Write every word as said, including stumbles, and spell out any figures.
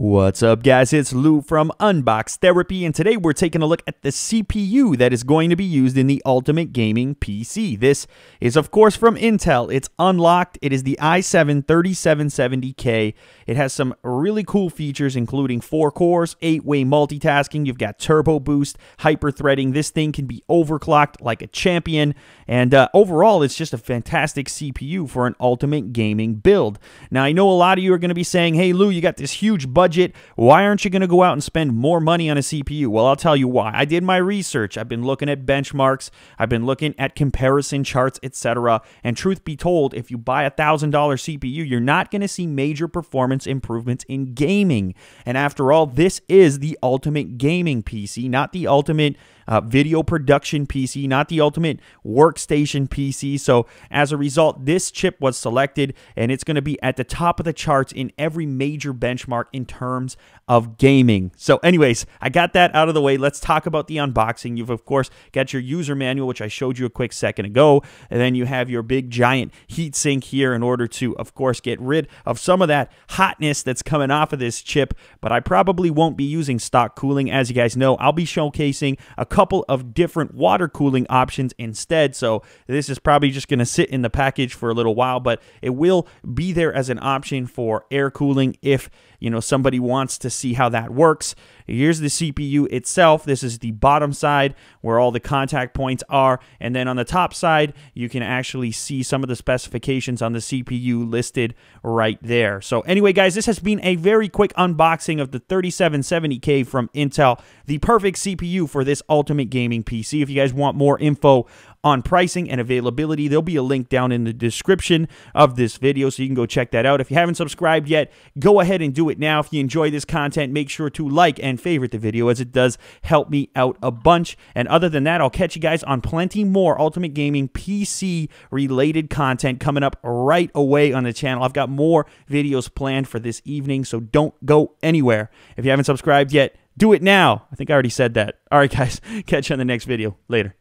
What's up, guys? It's Lou from Unbox Therapy, and today we're taking a look at the C P U that is going to be used in the Ultimate Gaming P C. This is, of course, from Intel. It's unlocked. It is the i seven thirty-seven seventy K. It has some really cool features, including four cores, eight-way multitasking. You've got turbo boost, hyper-threading. This thing can be overclocked like a champion, and uh, overall, it's just a fantastic C P U for an Ultimate Gaming build. Now, I know a lot of you are going to be saying, hey, Lou, you got this huge budget. Budget. Why aren't you going to go out and spend more money on a C P U? Well, I'll tell you why. I did my research. I've been looking at benchmarks. I've been looking at comparison charts, et cetera. And truth be told, if you buy a thousand dollar C P U, you're not going to see major performance improvements in gaming. And after all, this is the ultimate gaming P C, not the ultimate Uh, video production P C, not the ultimate workstation P C. So as a result, this chip was selected, and it's going to be at the top of the charts in every major benchmark in terms of gaming. So anyways, I got that out of the way. Let's talk about the unboxing. You've, of course, got your user manual, which I showed you a quick second ago, and then you have your big giant heat sink here in order to, of course, get rid of some of that hotness that's coming off of this chip. But I probably won't be using stock cooling. As you guys know, I'll be showcasing a couple couple of different water cooling options instead, so this is probably just going to sit in the package for a little while, but it will be there as an option for air cooling if, you know, somebody wants to see how that works. Here's the C P U itself. This is the bottom side where all the contact points are, and then on the top side you can actually see some of the specifications on the C P U listed right there. So anyway, guys, this has been a very quick unboxing of the thirty-seven seventy K from Intel, the perfect C P U for this ultimate Ultimate Gaming P C. If you guys want more info on pricing and availability, there'll be a link down in the description of this video, so you can go check that out. If you haven't subscribed yet, go ahead and do it now. If you enjoy this content, make sure to like and favorite the video, as it does help me out a bunch. And other than that, I'll catch you guys on plenty more Ultimate Gaming P C related content coming up right away on the channel. I've got more videos planned for this evening, so don't go anywhere. If you haven't subscribed yet, do it now. I think I already said that. All right, guys, catch you on the next video. Later.